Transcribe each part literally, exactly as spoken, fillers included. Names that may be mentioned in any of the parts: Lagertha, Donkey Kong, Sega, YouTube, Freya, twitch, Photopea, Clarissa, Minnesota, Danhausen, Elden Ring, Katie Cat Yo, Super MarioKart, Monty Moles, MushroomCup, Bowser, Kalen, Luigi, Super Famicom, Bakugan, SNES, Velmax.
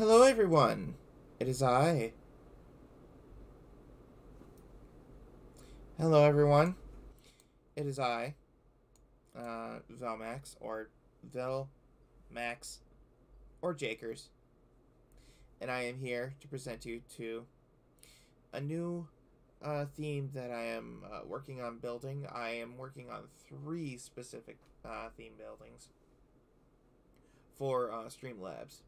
Hello everyone, it is I. Hello everyone, it is I, uh, Velmax, or Velmax, or Jakers, and I am here to present you to a new uh, theme that I am uh, working on building. I am working on three specific uh, theme buildings for uh, Streamlabs.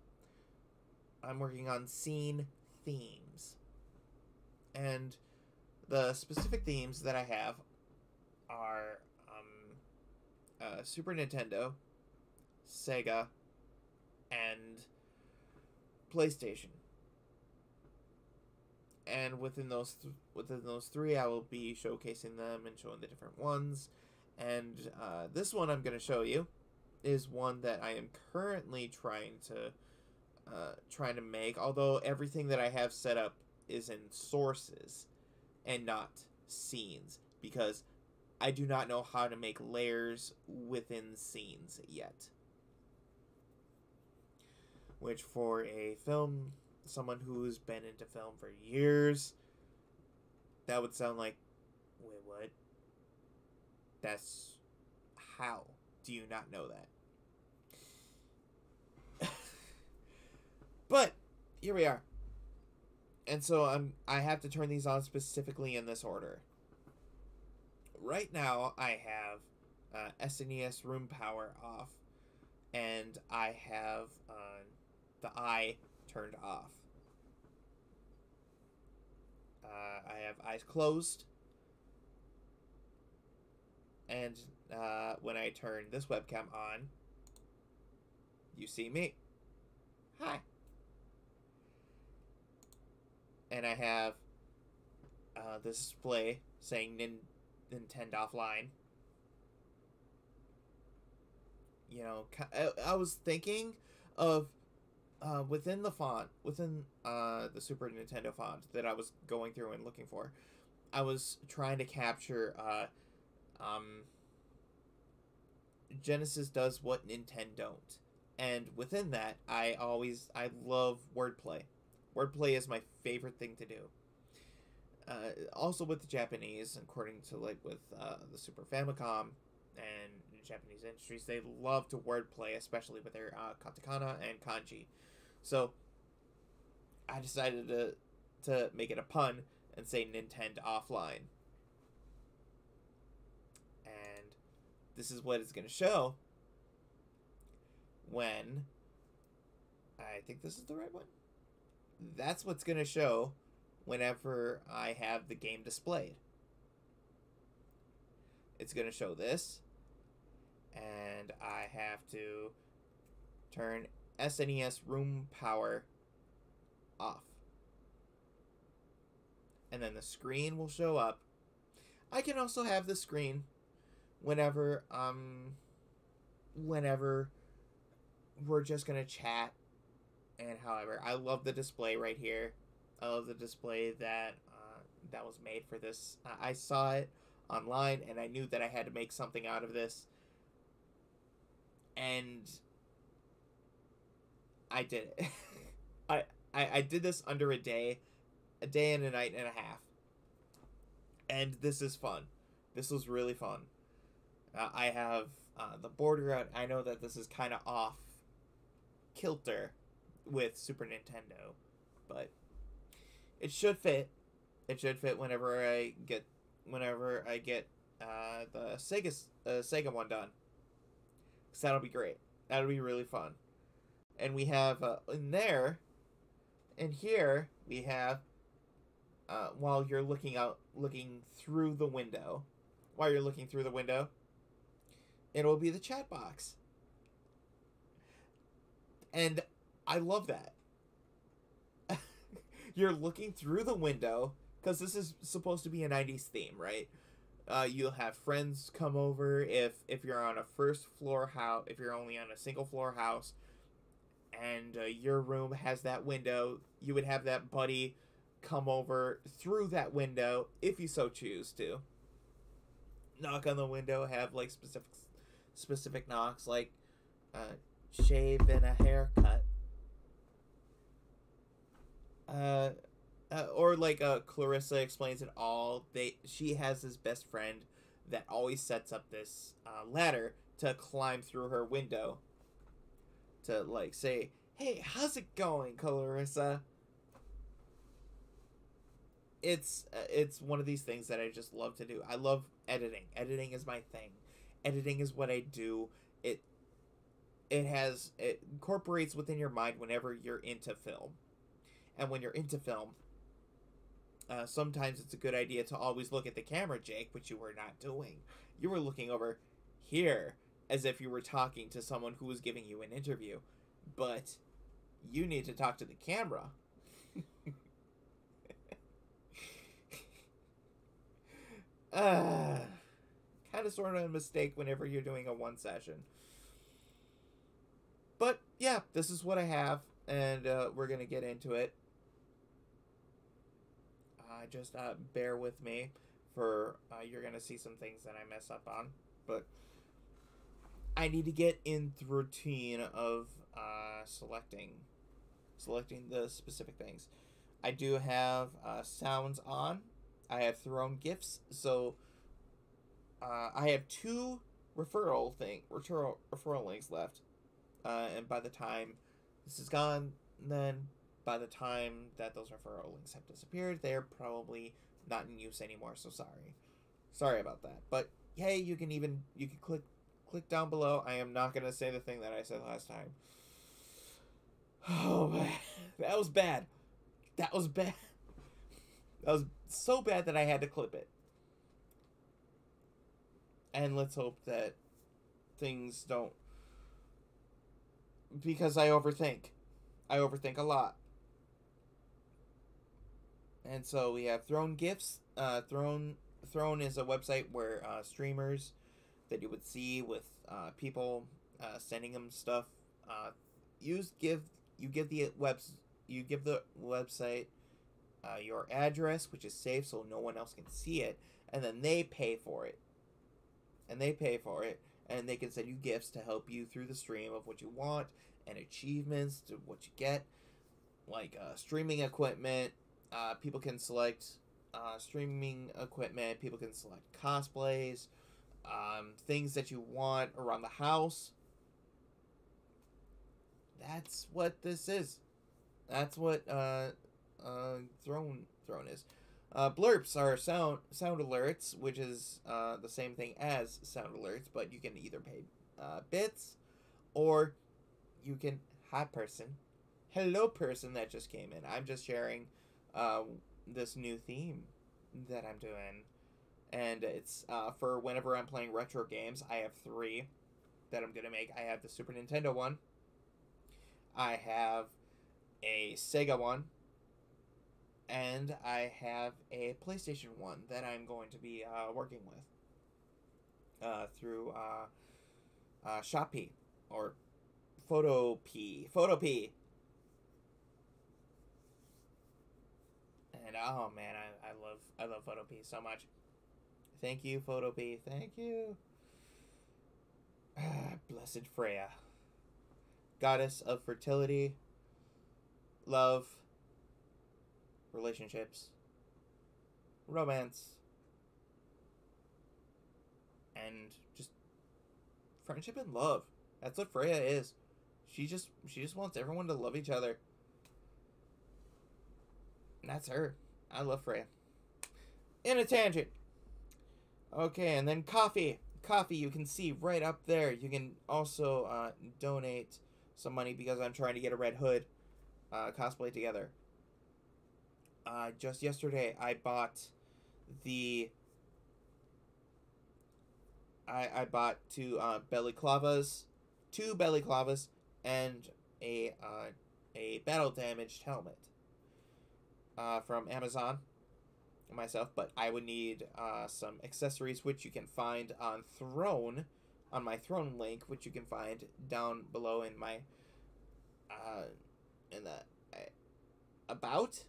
I'm working on scene themes, and the specific themes that I have are um, uh, Super Nintendo, Sega, and PlayStation. And within those th within those three, I will be showcasing them and showing the different ones. And uh, this one I'm going to show you is one that I am currently trying to. Uh, trying to make, although everything that I have set up is in sources and not scenes, because I do not know how to make layers within scenes yet, which for a film, someone who's been into film for years, that would sound like, wait, what? That's, how do you not know that? But here we are, and so I'm I have to turn these on specifically in this order. Right now I have uh, S N E S room power off, and I have uh, the eye turned off. Uh, I have eyes closed, and uh, when I turn this webcam on, you see me. Hi. And I have uh, this display saying Nin Nintendo Offline. You know, I, I was thinking of uh, within the font, within uh, the Super Nintendo font that I was going through and looking for, I was trying to capture uh, um, Genesis does what Nintendo don't. And within that, I always, I love wordplay. Wordplay is my favorite thing to do. Uh, also with the Japanese, according to like with uh, the Super Famicom and Japanese industries, they love to wordplay, especially with their uh, katakana and kanji. So I decided to to make it a pun and say Nintendo Offline. And this is what it's going to show when, I think this is the right one. That's what's going to show whenever I have the game displayed. It's going to show this, and I have to turn S N E S room power off. And then the screen will show up. I can also have the screen whenever um whenever we're just going to chat. And however, I love the display right here. I love the display that uh, that was made for this. I saw it online, and I knew that I had to make something out of this. And I did it. I, I I did this under a day, a day and a night and a half. And this is fun. This was really fun. Uh, I have uh, the border out. I know that this is kind of off kilter with Super Nintendo, but it should fit. It should fit whenever I get, whenever I get uh, the Sega uh, Sega one done. So that'll be great. That'll be really fun. And we have uh, in there, and here we have. Uh, while you're looking out, looking through the window, while you're looking through the window, it will be the chat box. And I love that. You're looking through the window, because this is supposed to be a nineties theme, right? Uh, you'll have friends come over if if you're on a first floor house, if you're only on a single floor house, and uh, your room has that window. You would have that buddy come over through that window if you so choose to. Knock on the window, have like specific specific knocks, like uh, shave and a haircut. uh, uh or like uh Clarissa Explains It All, they she has this best friend that always sets up this uh, ladder to climb through her window to like say, "Hey, how's it going, Clarissa?" It's uh, it's one of these things that I just love to do. I love editing. Editing is my thing. Editing is what I do. It it has it incorporates within your mind whenever you're into film, and when you're into film, uh, sometimes it's a good idea to always look at the camera, Jake, which you were not doing. You were looking over here as if you were talking to someone who was giving you an interview, but you need to talk to the camera. Uh, kind of sort of a mistake whenever you're doing a one session. But yeah, this is what I have, and uh, we're going to get into it. Uh, just uh, bear with me for uh, you're going to see some things that I mess up on. But I need to get into the routine of uh, selecting, selecting the specific things. I do have uh, sounds on. I have thrown gifts, so uh, I have two referral thing referral referral links left, uh, and by the time this is gone, then by the time that those referral links have disappeared, they're probably not in use anymore. So sorry, sorry about that. But hey, you can even you can click click down below. I am not gonna say the thing that I said last time. Oh man, that was bad. That was bad. That was so bad that I had to clip it. And let's hope that things don't... Because I overthink. I overthink a lot. And so we have Thrown Gifts. Uh, Thrown, Thrown is a website where uh, streamers that you would see with uh, people uh, sending them stuff. Uh, use give you give the webs you give the website. Uh, your address, which is safe so no one else can see it, and then they pay for it. And they pay for it, and they can send you gifts to help you through the stream of what you want, and achievements to what you get, like uh, streaming equipment. Uh, people can select uh, streaming equipment, people can select cosplays, um, things that you want around the house. That's what this is. That's what... Uh, Uh, throne throne is. Uh, blurps are sound sound alerts, which is uh, the same thing as sound alerts, but you can either pay uh, bits, or you can hi person, hello person that just came in. I'm just sharing uh, this new theme that I'm doing, and it's uh, for whenever I'm playing retro games. I have three that I'm gonna make. I have the Super Nintendo one. I have a Sega one. And I have a PlayStation one that I'm going to be uh, working with uh, through uh, uh, Shopee or Photopea. Photopea. And oh man, I, I love I love Photopea so much. Thank you, Photopea. Thank you. Ah, blessed Freya, goddess of fertility, love, relationships, romance, and just friendship and love. That's what Freya is. She just she just wants everyone to love each other. And that's her. I love Freya. In a tangent. Okay, and then coffee. Coffee, you can see right up there. You can also uh, donate some money because I'm trying to get a Red Hood uh, cosplay together. Uh, just yesterday, I bought the, I, I bought two, uh, balaclavas, two balaclavas, and a, uh, a battle-damaged helmet, uh, from Amazon, myself, but I would need, uh, some accessories, which you can find on Throne, on my Throne link, which you can find down below in my, uh, in the, uh, about...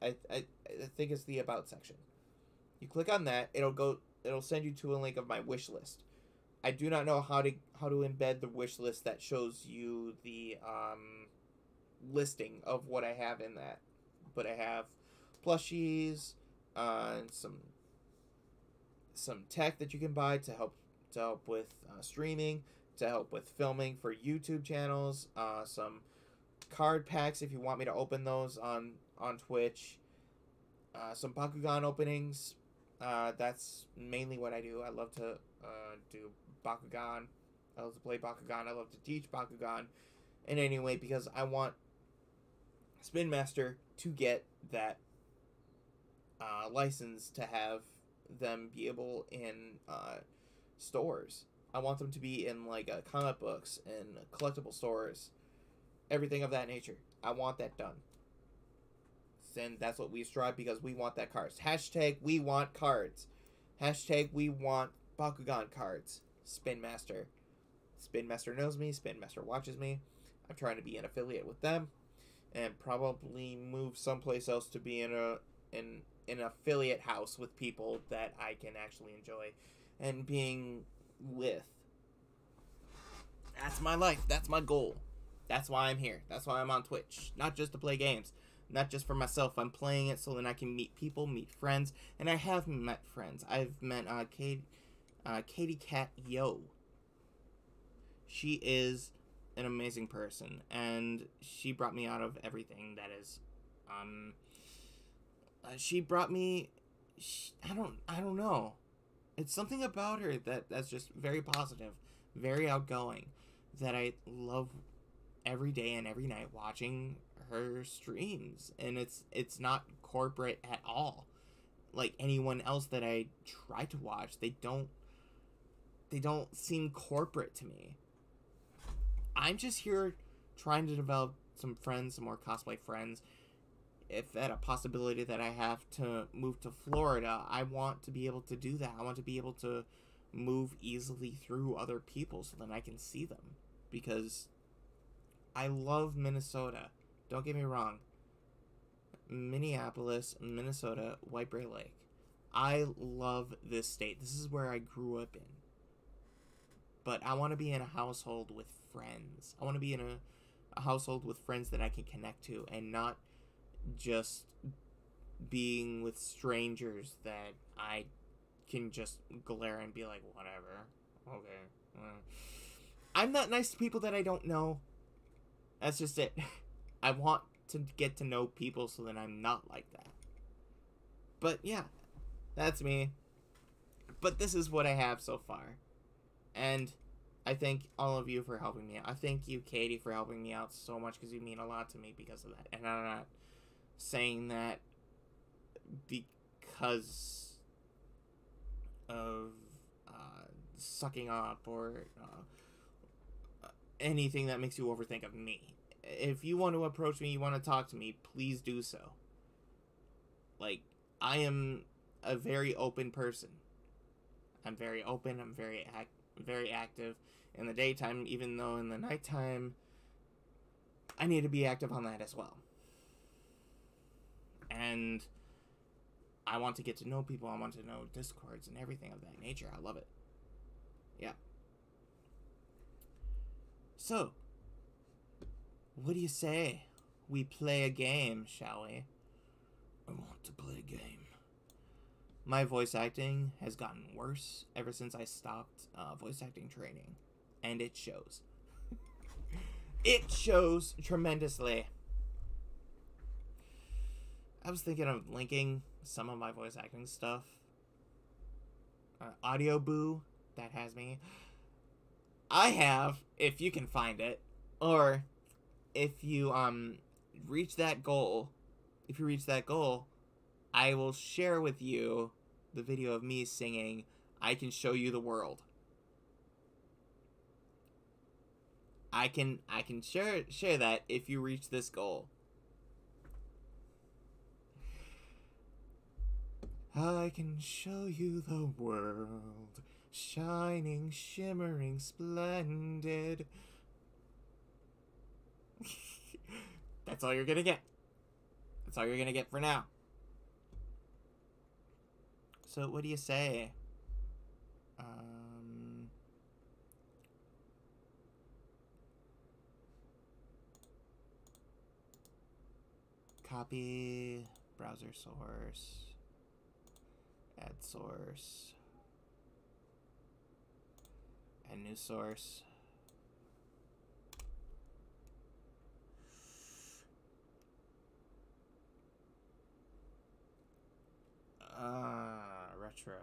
I, I I think it's the about section. You click on that, it'll go. It'll send you to a link of my wish list. I do not know how to how to embed the wish list that shows you the um listing of what I have in that. But I have plushies, uh, and some some tech that you can buy to help to help with uh, streaming, to help with filming for YouTube channels, uh, some card packs if you want me to open those on on Twitch, uh, some Bakugan openings. Uh, that's mainly what I do. I love to uh, do Bakugan. I love to play Bakugan. I love to teach Bakugan in any way because I want Spin Master to get that uh, license to have them be able in uh, stores. I want them to be in like uh, comic books and collectible stores, everything of that nature. I want that done. And that's what we strive because we want that cards. Hashtag we want cards. Hashtag we want Bakugan cards. Spin Master. Spin Master knows me. Spin Master watches me. I'm trying to be an affiliate with them, and probably move someplace else to be in a in an affiliate house with people that I can actually enjoy, and being with. That's my life. That's my goal. That's why I'm here. That's why I'm on Twitch. Not just to play games. Not just for myself. I'm playing it so that I can meet people, meet friends, and I have met friends. I've met uh, Katie, uh, Katie Cat Yo. She is an amazing person, and she brought me out of everything that is. Um, uh, she brought me. She, I don't. I don't know. It's something about her that that's just very positive, very outgoing, that I love every day and every night watching her streams. And it's it's not corporate at all, like anyone else that I try to watch. They don't they don't seem corporate to me. I'm just here trying to develop some friends, some more cosplay friends. If that a possibility that I have to move to Florida, I want to be able to do that. I want to be able to move easily through other people so that I can see them, because I love Minnesota. Don't get me wrong. Minneapolis, Minnesota, White Bear Lake. I love this state. This is where I grew up in. But I want to be in a household with friends. I want to be in a, a household with friends that I can connect to, and not just being with strangers that I can just glare and be like, whatever. Okay. Mm. I'm not nice to people that I don't know. That's just it. I want to get to know people so that I'm not like that. But yeah, that's me. But this is what I have so far. And I thank all of you for helping me out. I thank you, Katie, for helping me out so much, because you mean a lot to me because of that. And I'm not saying that because of uh, sucking up or uh, anything that makes you overthink of me. If you want to approach me, you want to talk to me, please do so. Like, I am a very open person. I'm very open. I'm very act, very active in the daytime, even though in the nighttime, I need to be active on that as well. And I want to get to know people. I want to know Discords and everything of that nature. I love it. Yeah. So, what do you say? We play a game, shall we? I want to play a game. My voice acting has gotten worse ever since I stopped uh, voice acting training. And it shows. It shows tremendously. I was thinking of linking some of my voice acting stuff. Uh, Audio Boo, that has me. I have, if you can find it, or... If you um reach that goal, if you reach that goal, I will share with you the video of me singing I Can Show You the World. I can I can share share that if you reach this goal. I can show you the world, shining, shimmering, splendid. That's all you're gonna get. That's all you're gonna get for now. So what do you say? Um, Copy, browser source, add source, add new source. Ah, uh, retro.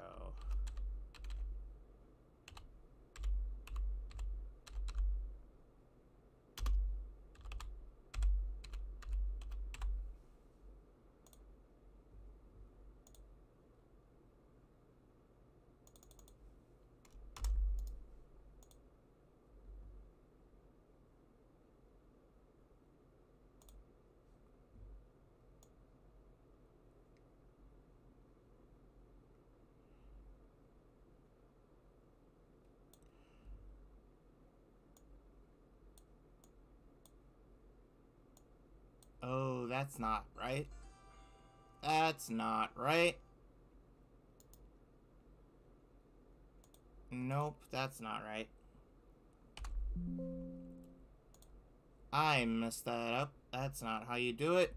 Oh, that's not right. That's not right. Nope, that's not right. I messed that up. That's not how you do it.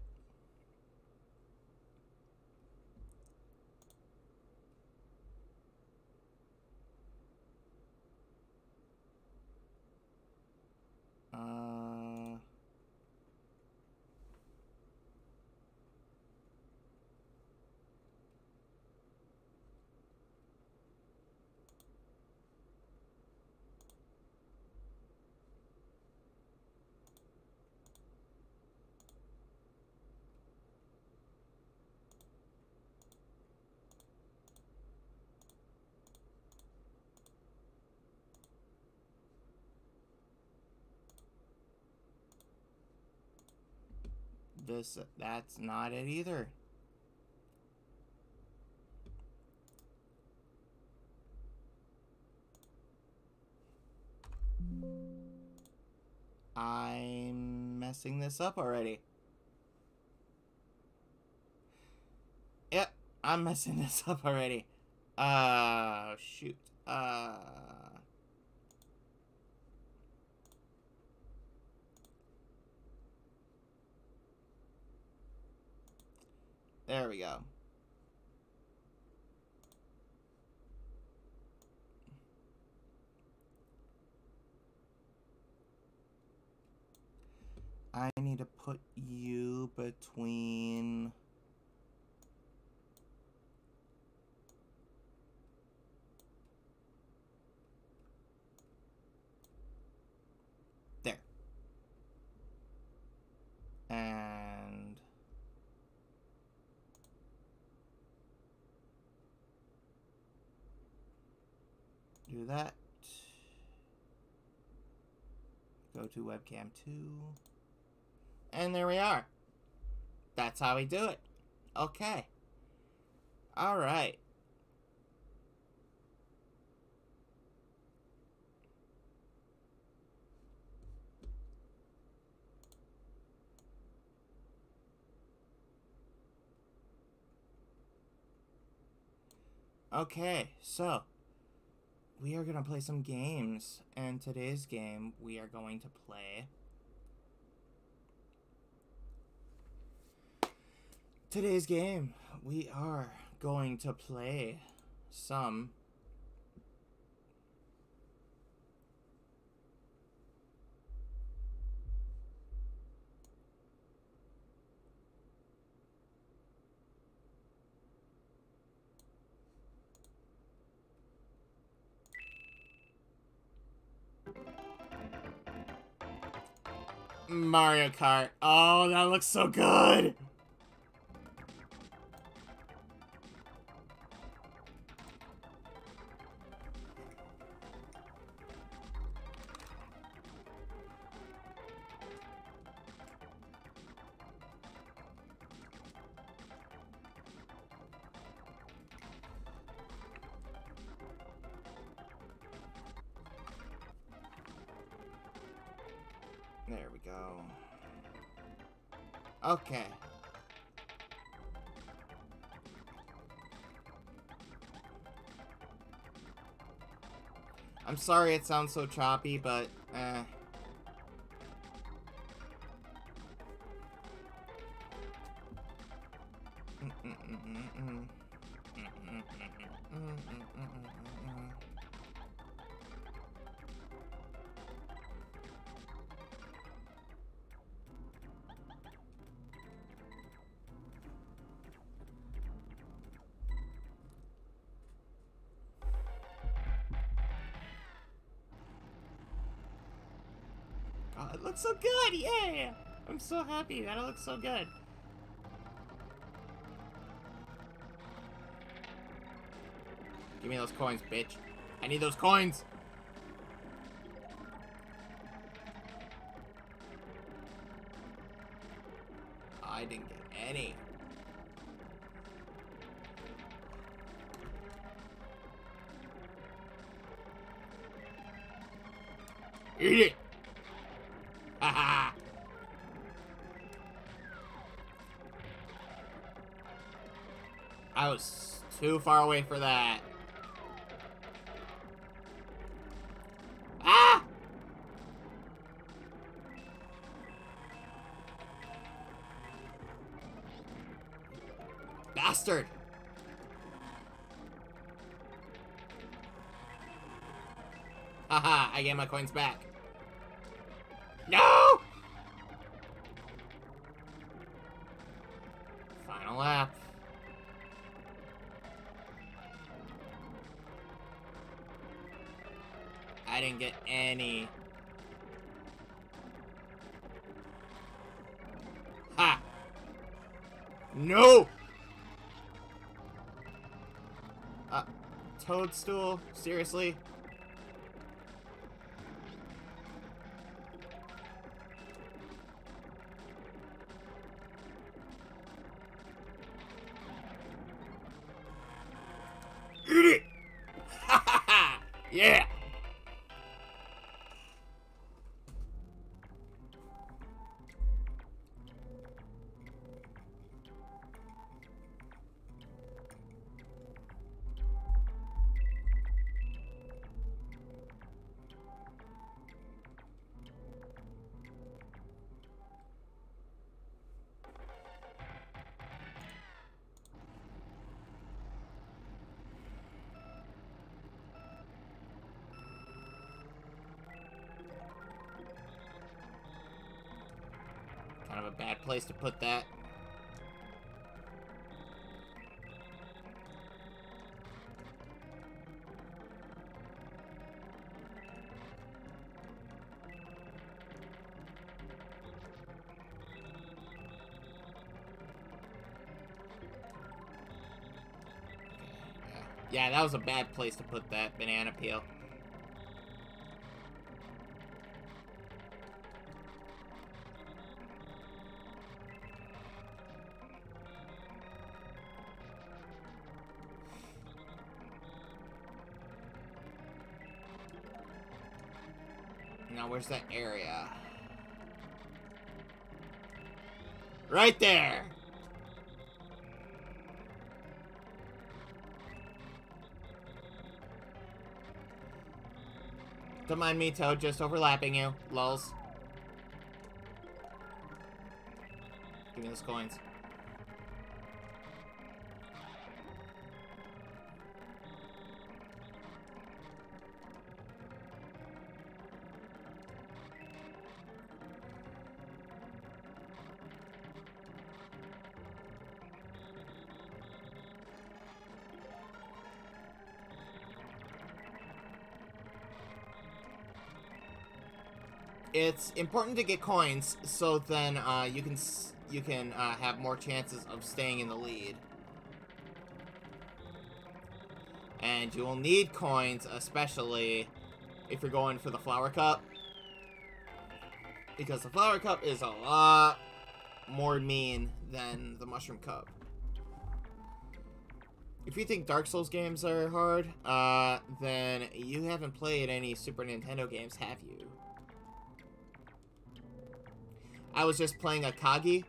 Uh... This, that's not it either. I'm messing this up already. Yep, I'm messing this up already. Uh, shoot. Uh... There we go. I need to put you between... there. And... do that. Go to webcam two. And there we are. That's how we do it. Okay. All right. Okay, so we are gonna play some games, and today's game we are going to play. Today's game we are going to play some Mario Kart. Oh, that looks so good! There we go. Okay. I'm sorry it sounds so choppy, but eh. Oh, it looks so good! Yeah! I'm so happy that it looks so good. Give me those coins, bitch. I need those coins! I didn't get any. Eat it! Haha! I was too far away for that. Bastard! Haha, I get my coins back. No! Final lap. I didn't get any. Ha! No! Toadstool? Seriously? Eat it! Ha ha ha! Yeah! A bad place to put that. Yeah, that was a bad place to put that banana peel. Now, where's that area? Right there! Don't mind me, Toad, just overlapping you. Lulz. Give me those coins. It's important to get coins, so then uh, you can s you can uh, have more chances of staying in the lead. And you will need coins, especially if you're going for the flower cup, because the flower cup is a lot more mean than the mushroom cup. If you think Dark Souls games are hard, uh, then you haven't played any Super Nintendo games, have you? I was just playing Akagi.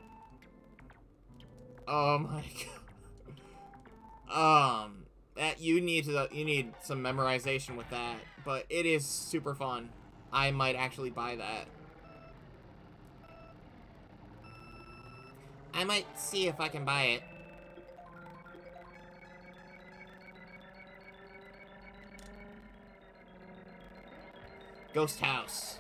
Oh my god. Um, that you need to, you need some memorization with that, but it is super fun. I might actually buy that. I might see if I can buy it. Ghost house.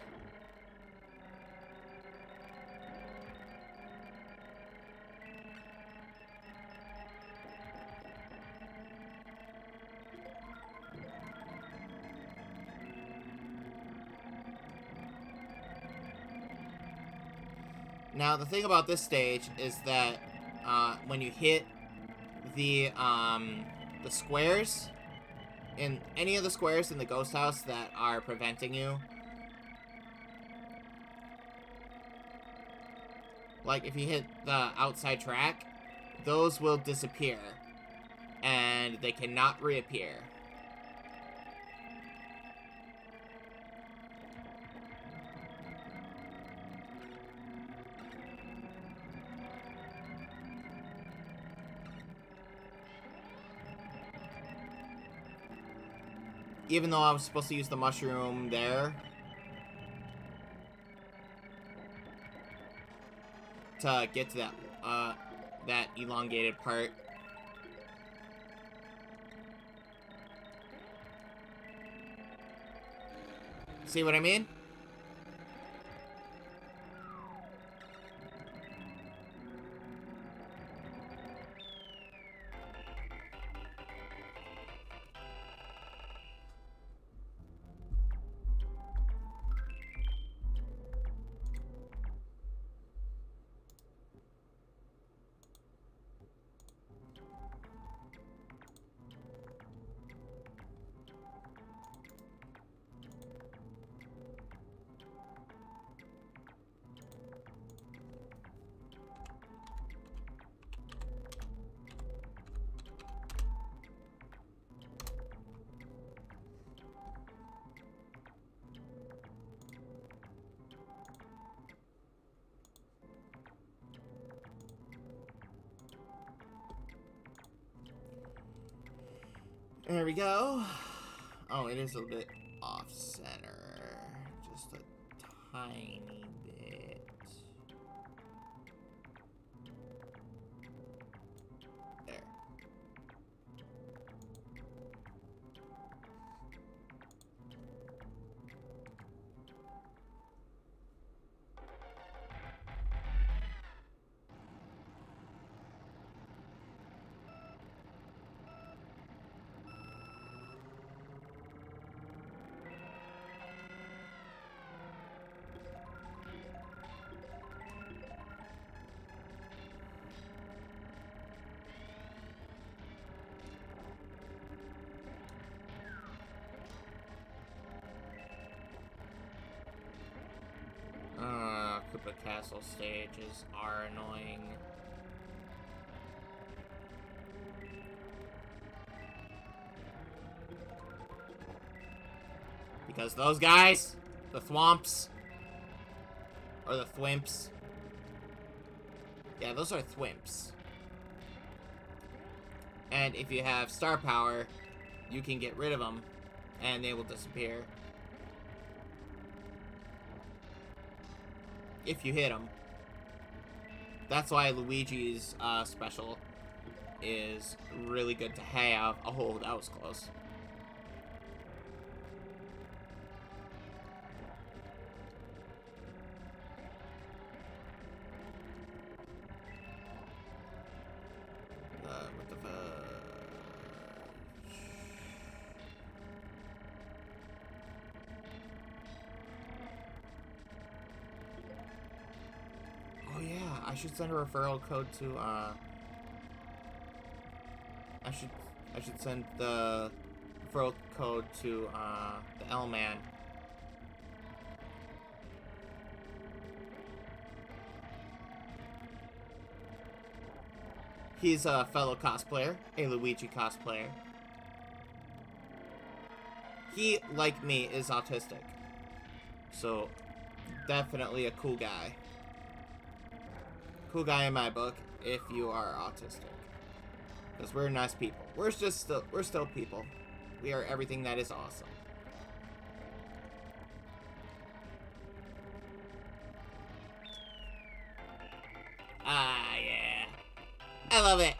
Now, the thing about this stage is that uh, when you hit the um, the squares, in any of the squares in the ghost house that are preventing you, like if you hit the outside track, those will disappear, and they cannot reappear. Even though I was supposed to use the mushroom there to get to that uh, that elongated part. See what I mean? There we go. Oh, it is a bit off-center. Just a tiny bit. There. Castle stages are annoying. Because those guys, the Thwomps, or the Thwimps. Yeah, those are Thwimps. And if you have star power, you can get rid of them, and they will disappear. If you hit him. That's why Luigi's uh, special is really good to have. Oh, that was close. I should send a referral code to, uh, I should, I should send the referral code to, uh, the L-Man. He's a fellow cosplayer, a Luigi cosplayer. He, like me, is autistic. So, definitely a cool guy. Cool guy in my book, if you are autistic, because we're nice people. We're just still, we're still people. We are everything that is awesome. Ah, yeah, I love it.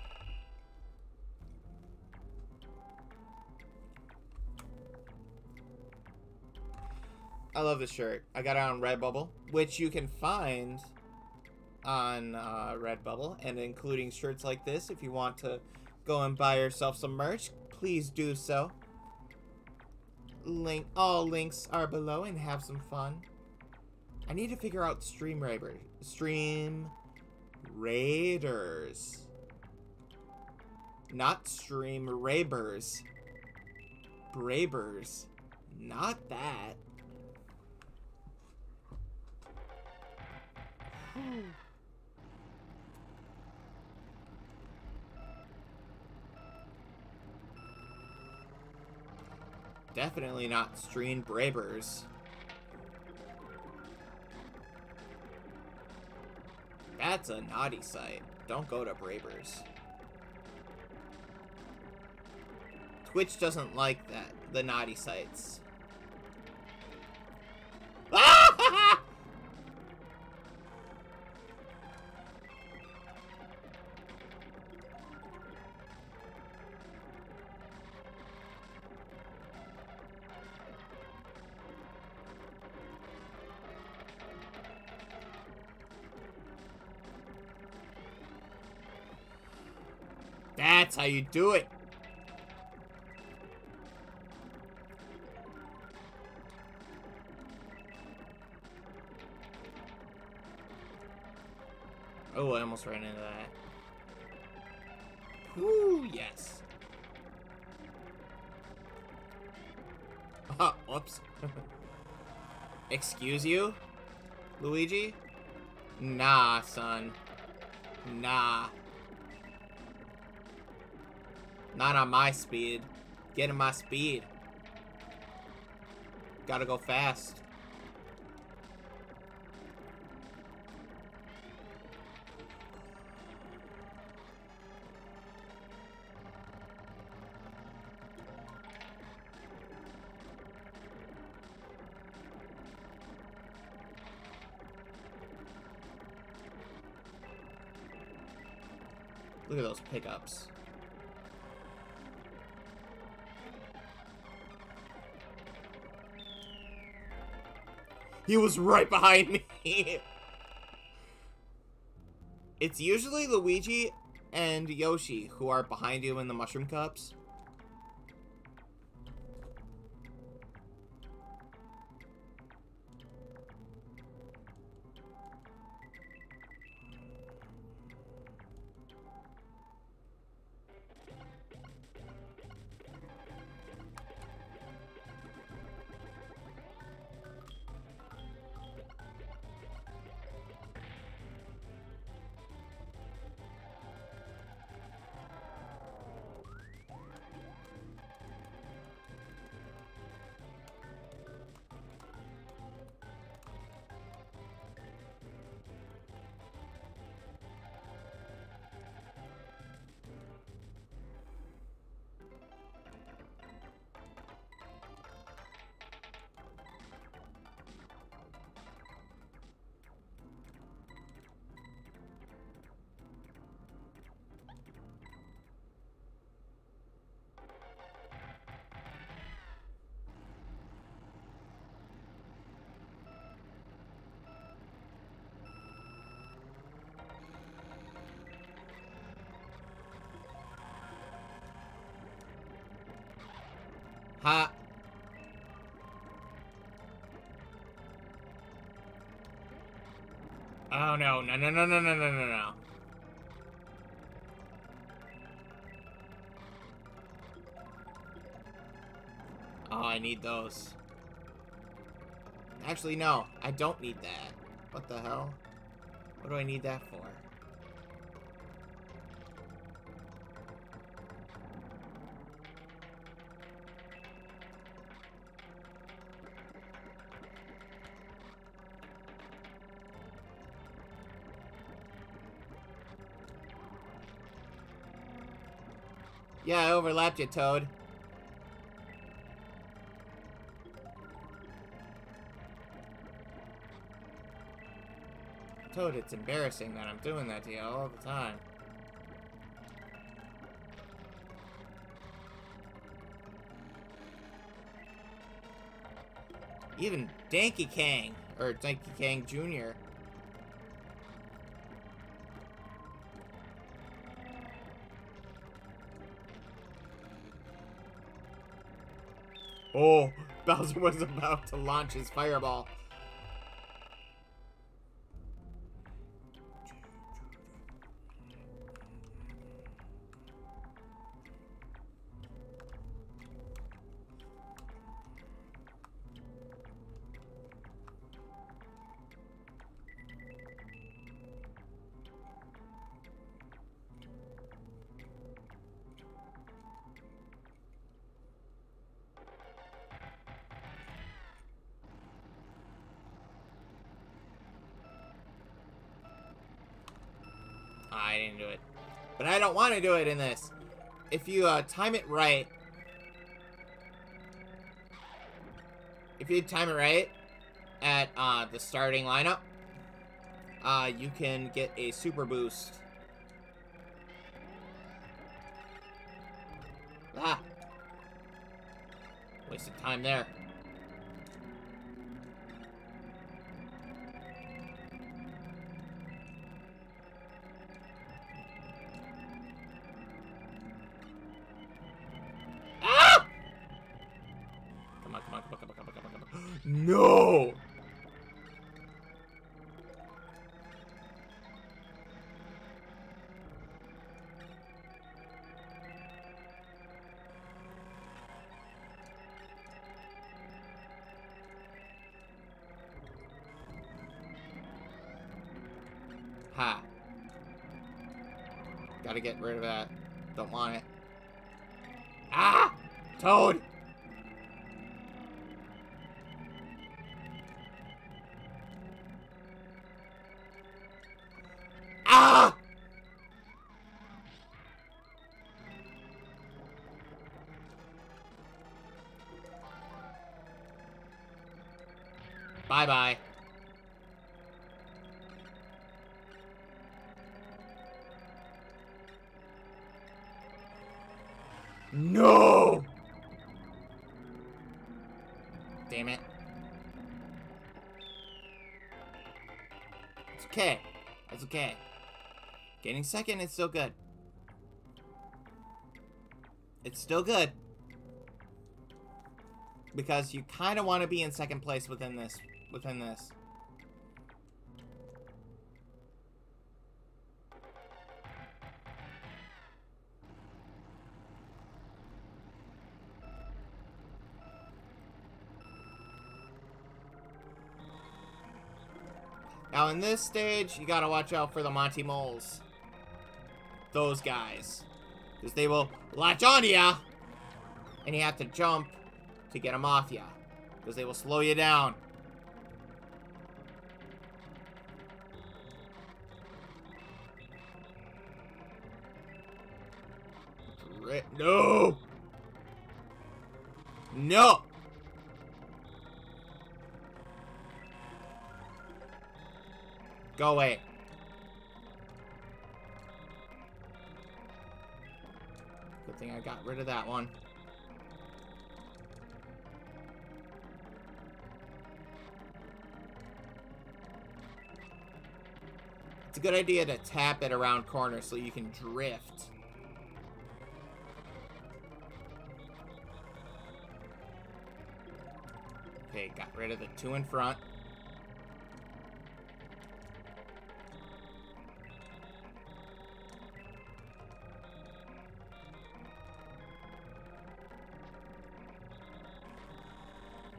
I love this shirt. I got it on Redbubble, which you can find on uh, Redbubble, and including shirts like this. If you want to go and buy yourself some merch, please do so. Link, all links are below, and have some fun. I need to figure out Streamlabs. Stream Raiders. Not Stream Rabers. Brabers. Not that. Definitely not Stream Brabers. That's a naughty site. Don't go to Brabers. Twitch doesn't like that, the naughty sites. That's how you do it. Oh, I almost ran into that. Ooh, yes. Ah, whoops. Excuse you, Luigi? Nah, son. Nah. Not on my speed. Get in my speed. Gotta go fast. Look at those pickups. He was right behind me. It's usually Luigi and Yoshi who are behind you in the mushroom cups. Ha! Oh no, no, no, no, no, no, no, no, no. Oh, I need those. Actually, no, I don't need that. What the hell? What do I need that for? Yeah, I overlapped you, Toad. Toad, it's embarrassing that I'm doing that to you all the time. Even Donkey Kong, or Donkey Kong Junior Oh, Bowser was about to launch his fireball. I didn't do it. But I don't want to do it in this. If you uh, time it right... If you time it right at uh, the starting lineup, uh, you can get a super boost. Ah! Wasted time there. No! Ha. Gotta get rid of that. Don't want it. Ah! Toad! Bye-bye. No! Damn it. It's okay. It's okay. Getting second is still good. It's still good. Because you kind of want to be in second place within this. within this. Now in this stage, you gotta watch out for the Monty Moles. Those guys. Because they will latch on to ya! And you have to jump to get them off ya. Because they will slow you down. No! No! Go away. Good thing I got rid of that one. It's a good idea to tap it around corners so you can drift. Okay, got rid of the two in front.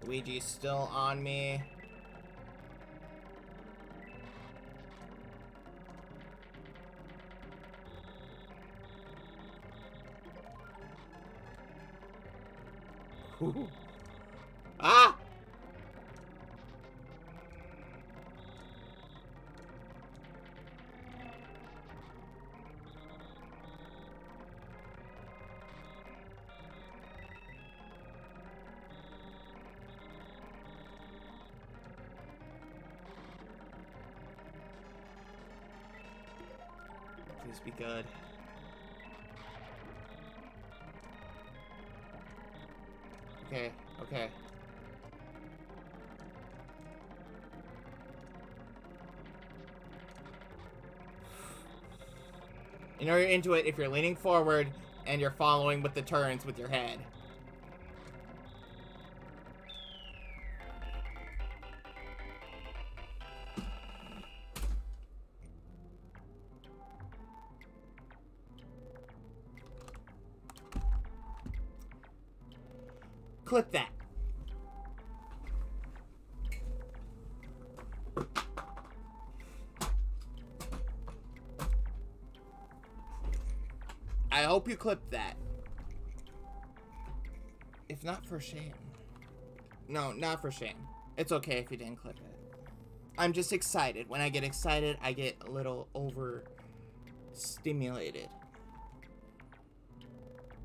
Luigi's still on me. Ooh. Ah! Please be good. Okay, okay. And you're into it if you're leaning forward and you're following with the turns with your head. Clip that. I hope you clipped that. If not, for shame. No, not for shame. It's okay if you didn't clip it. I'm just excited. When I get excited, I get a little overstimulated.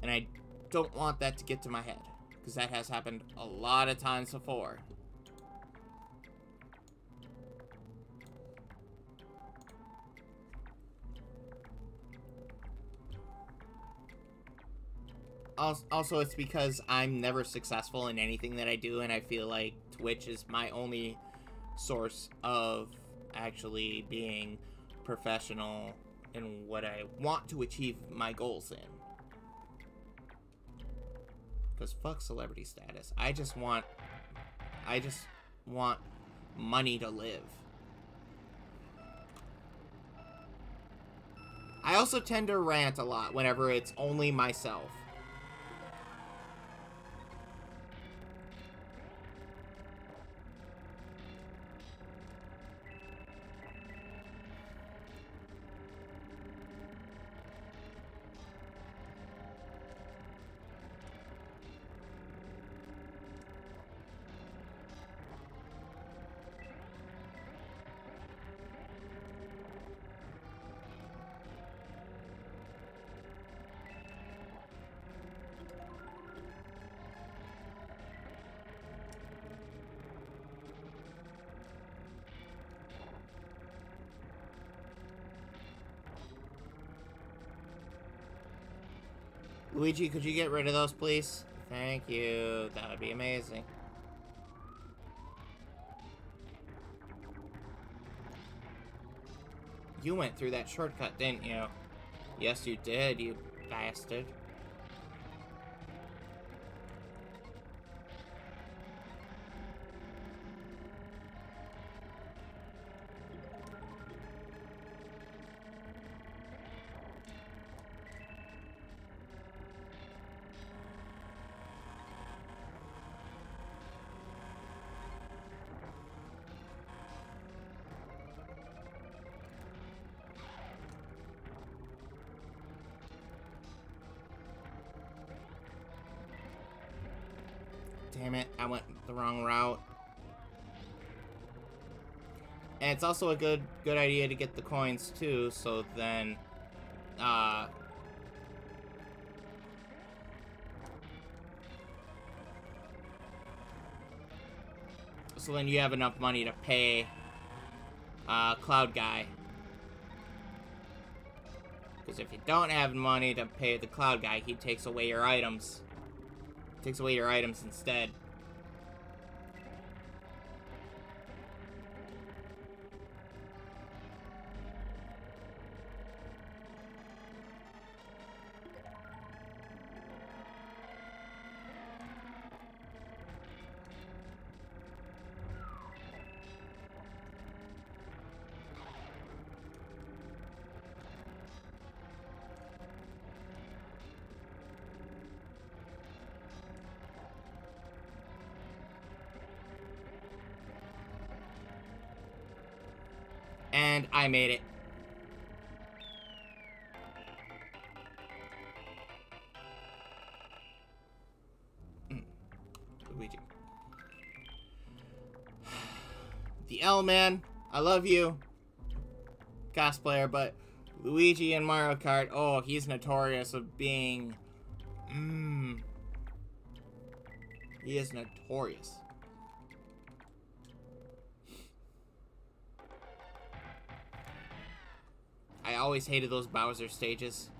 And I don't want that to get to my head. Because that has happened a lot of times before. Also, it's because I'm never successful in anything that I do, and I feel like Twitch is my only source of actually being professional in what I want to achieve my goals in. Because fuck celebrity status. I just want... I just want money to live. I also tend to rant a lot whenever it's only myself. Luigi, could you get rid of those, please? Thank you. That would be amazing. You went through that shortcut, didn't you? Yes, you did, you bastard. Damn it, I went the wrong route. And it's also a good good idea to get the coins too, so then uh so then you have enough money to pay uh Cloud Guy. Because if you don't have money to pay the Cloud Guy, he takes away your items. Takes away your items instead. And I made it. Mm. Luigi. The L man, I love you, cosplayer, but Luigi in Mario Kart, oh, he's notorious of being, mmm, he is notorious. I always hated those Bowser stages.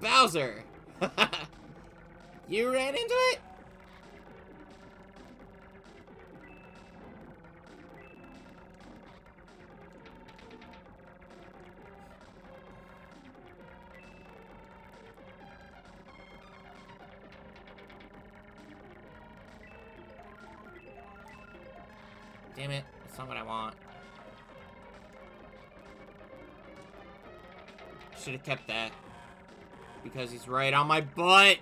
Bowser! You ran into it? Damn it, that's not what I want. Should have kept that. Because he's right on my butt!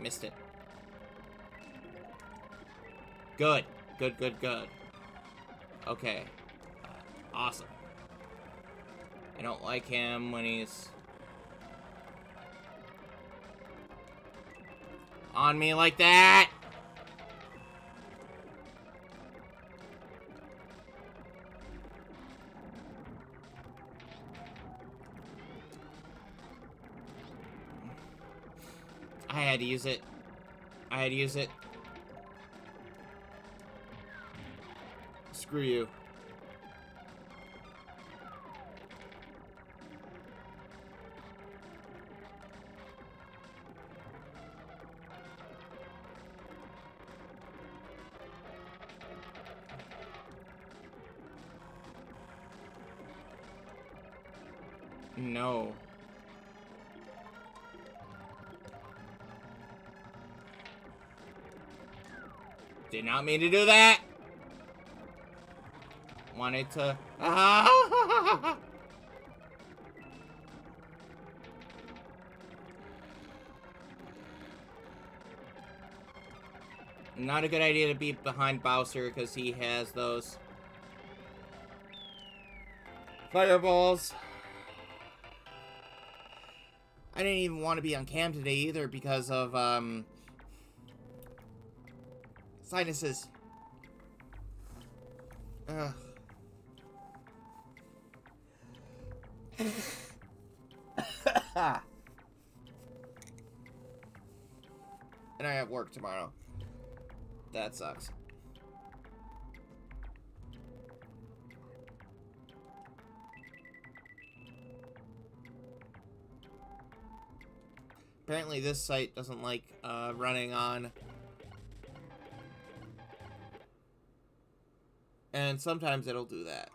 Missed it. Good. Good, good, good. Okay. Awesome. I don't like him when he's on me like that. I had to use it. I had to use it. Screw you. No. Did not mean to do that. Wanted to. Ah! Not a good idea to be behind Bowser because he has those fireballs. I didn't even want to be on cam today either because of, um, sinuses. Ugh. And I have work tomorrow. That sucks. Apparently this site doesn't like uh, running on. And sometimes it'll do that.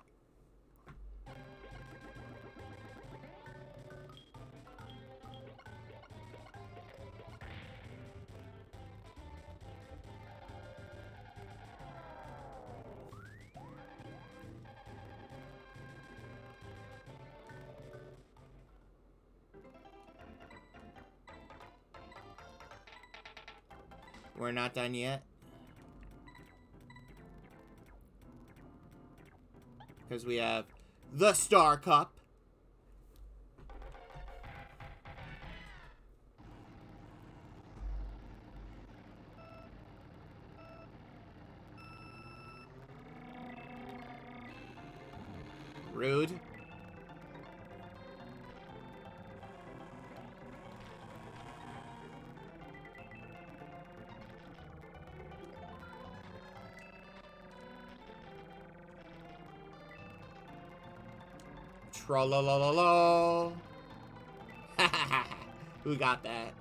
We're not done yet. Because we have the Star Cup. Rude. Tra-la-la-la-la. Who got that?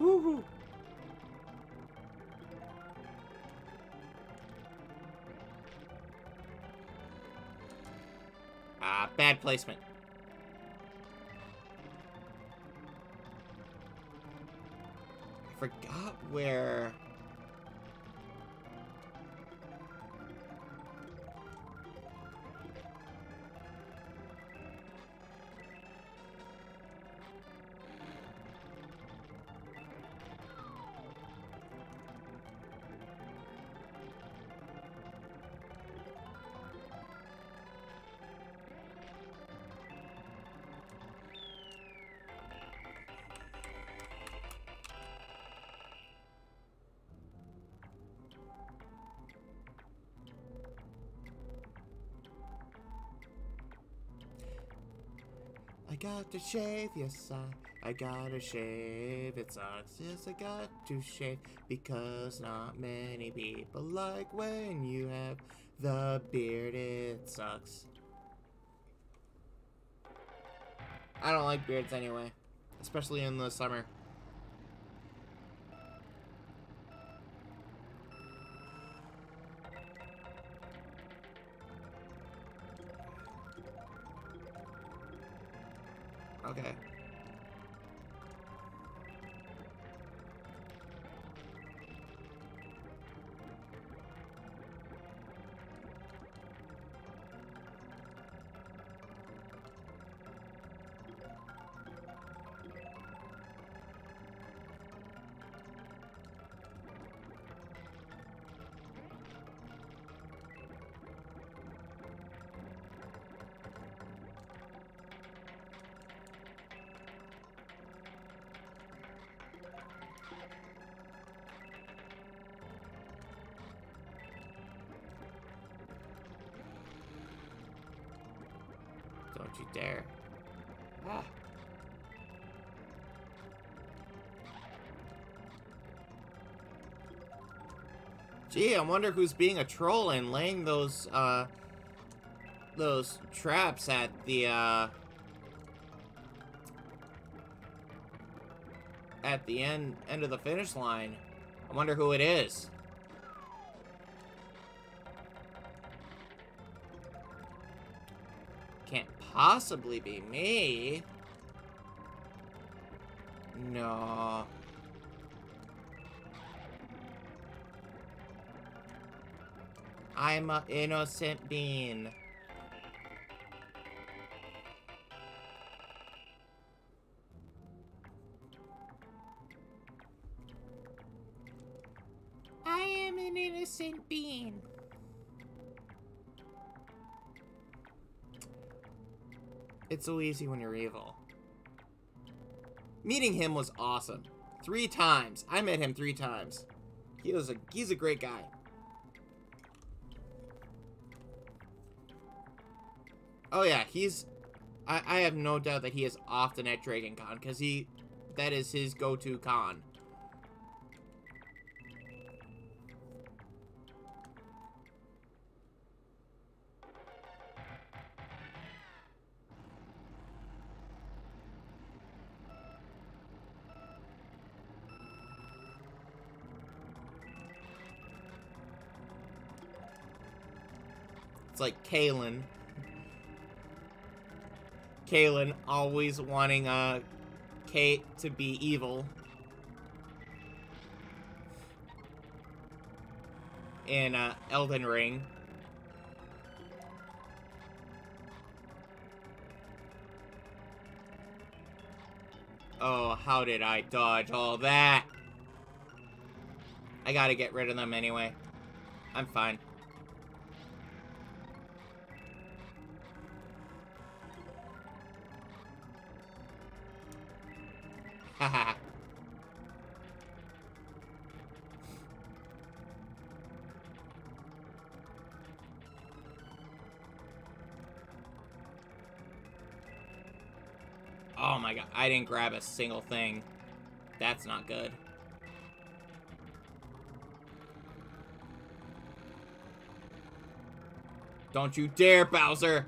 Woohoo! Bad placement. I forgot where. I got to shave, yes I, I gotta shave, it sucks, yes I got to shave, because not many people like when you have the beard, it sucks. I don't like beards anyway, especially in the summer. Okay. Don't you dare. Ah. Gee, I wonder who's being a troll and laying those, uh, those traps at the, uh, at the end, end of the finish line. I wonder who it is. Possibly be me. No. I'm an innocent bean. I am an innocent bean. It's so easy when you're evil. Meeting him was awesome. Three times. I met him three times. He was a he's a great guy. Oh yeah, he's I, I have no doubt that he is often at DragonCon because he that is his go-to con. It's like Kalen. Kalen always wanting uh, Kate to be evil. In uh, Elden Ring. Oh, how did I dodge all that? I gotta get rid of them anyway. I'm fine. Oh my god, I didn't grab a single thing. That's not good. Don't you dare, Bowser!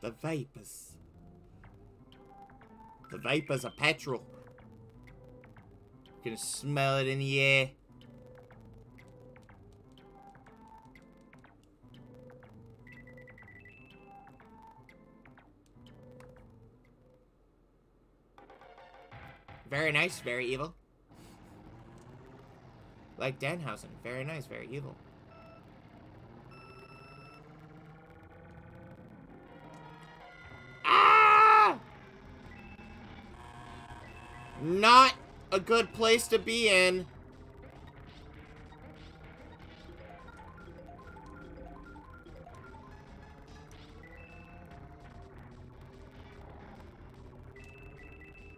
The vapors. The vapors are petrol. You can smell it in the air. Very nice, very evil. Like Danhausen, very nice, very evil. Not a good place to be in.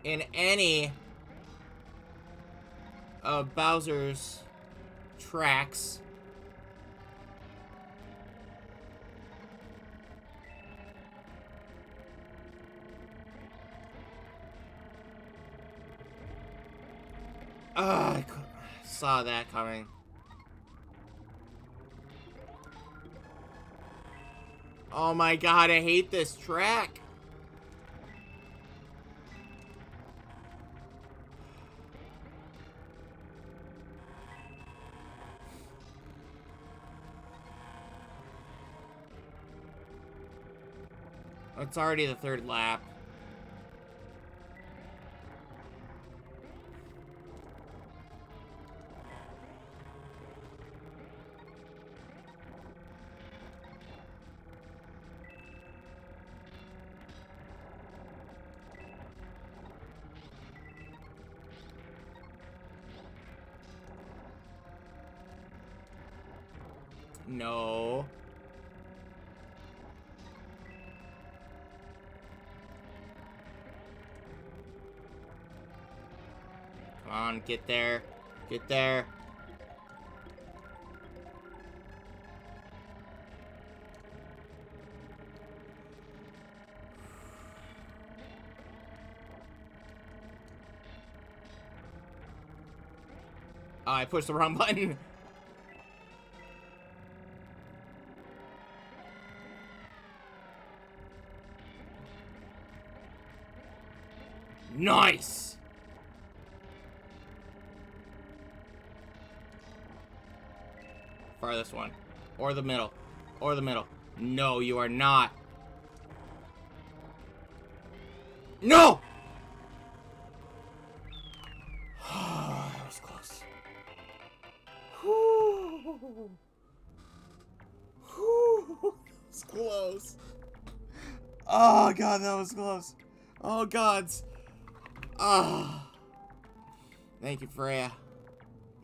in any of Bowser's tracks. Ugh, I saw that coming. Oh my god, I hate this track. It's already the third lap. No. Come on, get there. Get there. Oh, I pushed the wrong button. Nice! Farthest one. Or the middle. Or the middle. No, you are not. No! That was close. Whew. Whew. That was close. Oh, God, that was close. Oh, gods. Ah, oh. Thank you, Freya.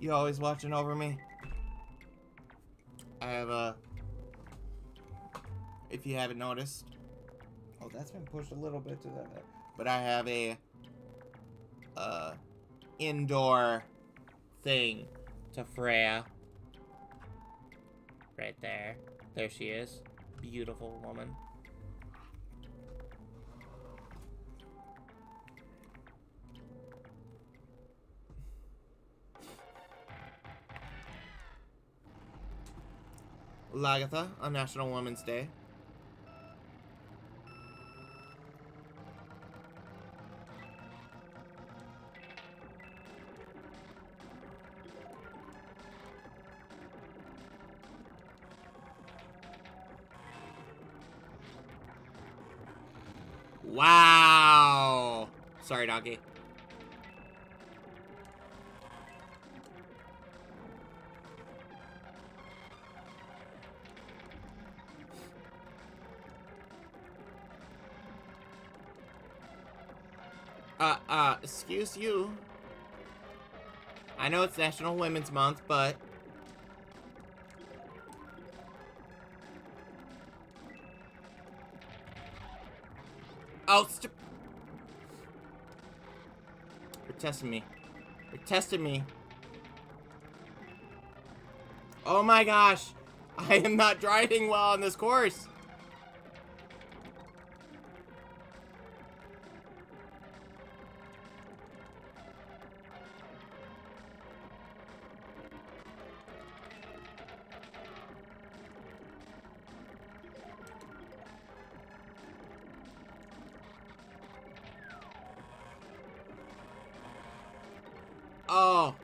You always watching over me. I have a, if you haven't noticed, oh, that's been pushed a little bit to that, but I have a, uh, indoor thing to Freya. Right there. There she is. Beautiful woman. Lagertha on National Women's Day. Wow! Sorry, doggy. Uh, uh, excuse you. I know it's National Women's Month, but... Oh, st- They're testing me. They're testing me. Oh my gosh. I am not driving well on this course. Oh.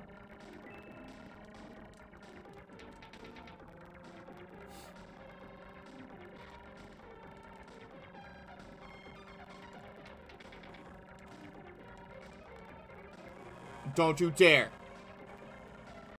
Don't you dare.